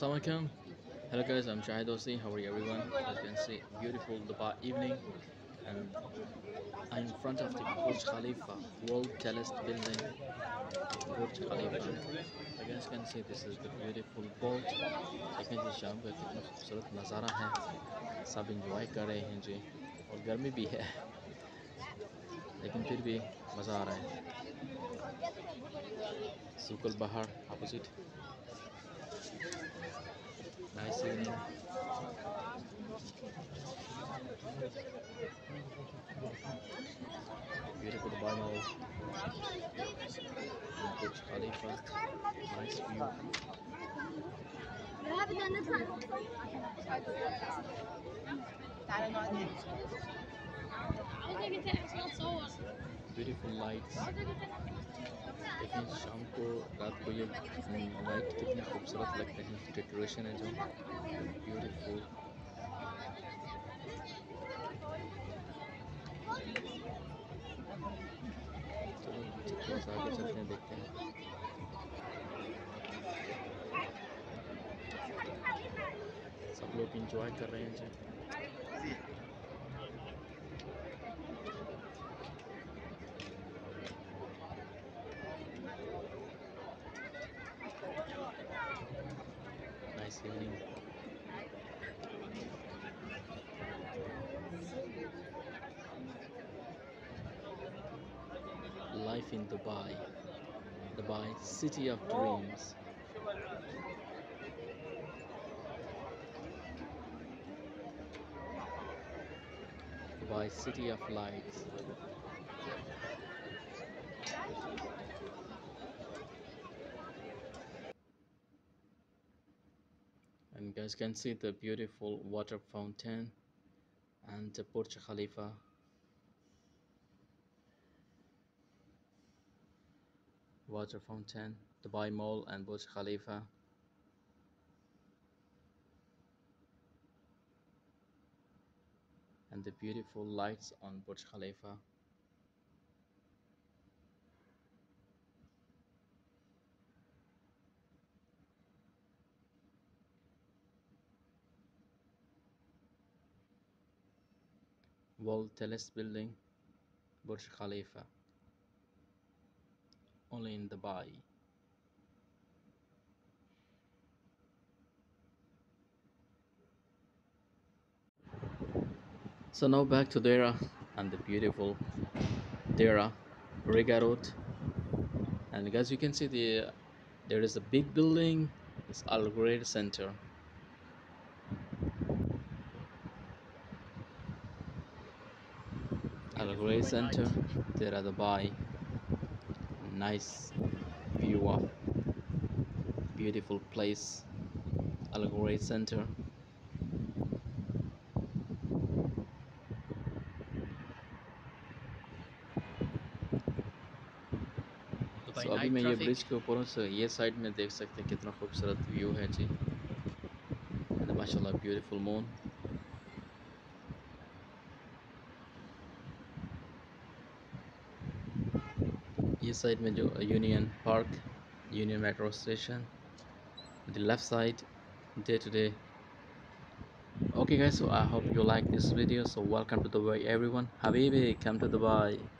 Assalamu alaikum. Hello guys, I'm Shahid Osi. How are you everyone? As you can see, beautiful Dubai evening, and I'm in front of the Burj Khalifa, world tallest building, Burj Khalifa. You guys can see this is the beautiful boat. You can see शाम का कितना खूबसूरत नज़ारा है. सब enjoy कर रहे हैं जी, और गर्मी भी है, लेकिन फिर भी मज़ा आ रहा है. सुकल बाहर opposite. Nice evening. Beautiful Dubai Mall. Burj Khalifa. Nice view. Beautiful lights. लेकिन शाम को रात को ये लाइट कितनी खूबसूरत लगते हैं. डेकोरेशन है जो ब्यूटीफुल. चलो थोड़ा सा आगे चलते हैं, देखते हैं. सब लोग इंजॉय कर रहे हैं जी. Nice evening. Life in Dubai, Dubai, city of dreams. Dubai, city of lights. And you guys can see the beautiful water fountain and the Burj Khalifa. Water fountain, Dubai Mall and Burj Khalifa. And the beautiful lights on Burj Khalifa. World tallest building, Burj Khalifa, only in Dubai. So now back to Deira and the beautiful Deira Riga Road. And guys, you can see there is a big building. It's Al Ghurair Center. Al Ghurair Center, Deira, Dubai. Nice view of beautiful place, Al Ghurair Center. So अभी मैं ये bridge के ऊपर से ये side में देख सकते हैं कितना खूबसूरत व्यू है जी. माशाल्लाह, ब्यूटीफुल मून. ये साइड में जो union park, union metro station, the left side, day to day. Okay guys, so I hope you like this video. So welcome to Dubai everyone. Habibi, come to Dubai.